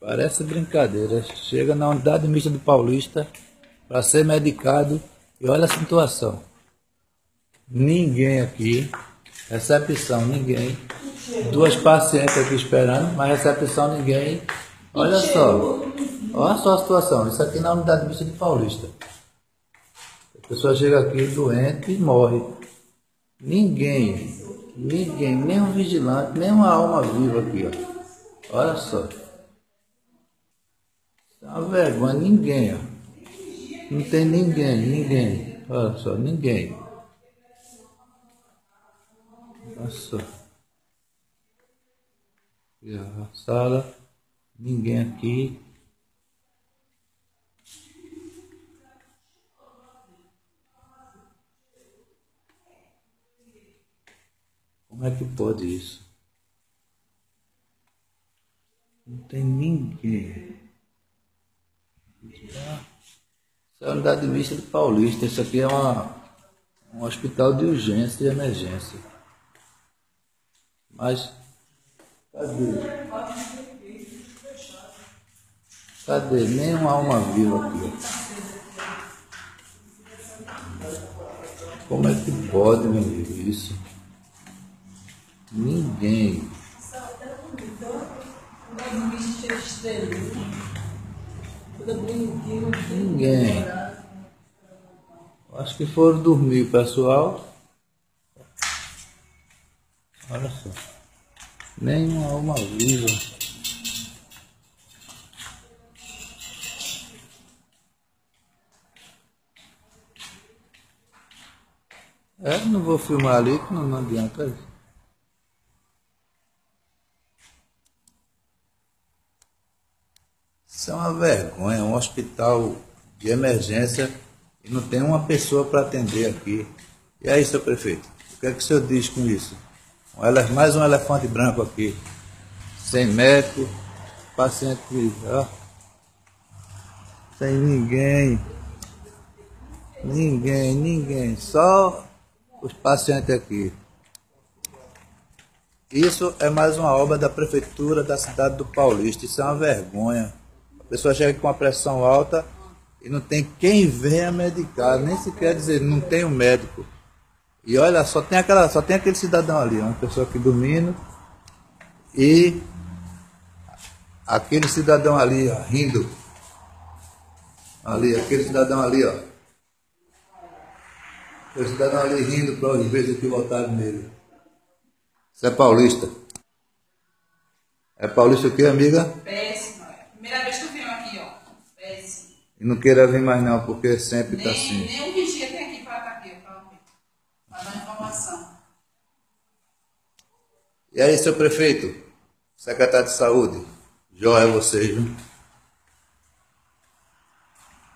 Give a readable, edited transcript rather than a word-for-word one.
Parece brincadeira. Chega na Unidade Mista de Paulista para ser medicado e olha a situação. Ninguém aqui, recepção ninguém. Duas pacientes aqui esperando, mas recepção ninguém. Olha só. Olha só a situação. Isso aqui na Unidade Mista de Paulista. A pessoa chega aqui doente e morre. Ninguém, nem um vigilante, nem uma alma viva aqui, ó. Olha só. Tá uma vergonha, ninguém, ó. Não tem ninguém. Olha só, ninguém. Olha só. Aqui, ó, a sala. Ninguém aqui. Como é que pode isso? Não tem ninguém. Isso é a Unidade Mista de Paulista. Isso aqui é um hospital de urgência e emergência. Mas cadê? Nem uma alma viva aqui. Como é que pode, meu amigo, isso? Ninguém. Ninguém. Acho que foram dormir, pessoal. Olha só. Nenhuma alma viva. É, não vou filmar ali, que não adianta isso. Isso é uma vergonha, um hospital de emergência e não tem uma pessoa para atender aqui. E aí, seu prefeito, o que é que o senhor diz com isso? Mais um elefante branco aqui, sem médico, paciente, ó, sem ninguém, só os pacientes aqui. Isso é mais uma obra da prefeitura da cidade do Paulista, isso é uma vergonha. A pessoa chega com a pressão alta e não tem quem venha medicar, nem sequer dizer, não tem um médico. E olha, só tem aquele cidadão ali, uma pessoa aqui dormindo e aquele cidadão ali, ó, rindo. Ali, aquele cidadão ali, ó. Aquele cidadão ali rindo para os vezes que votaram nele. Isso é paulista. É paulista o quê, amiga? Péssima. Primeira vez que eu venho aqui, ó. Péssimo. E não queira vir mais não, porque sempre tá assim. Nem um vigia tem aqui para estar aqui, eu falo aqui. Para dar informação. E aí, seu prefeito? Secretário de Saúde? Joia vocês, viu?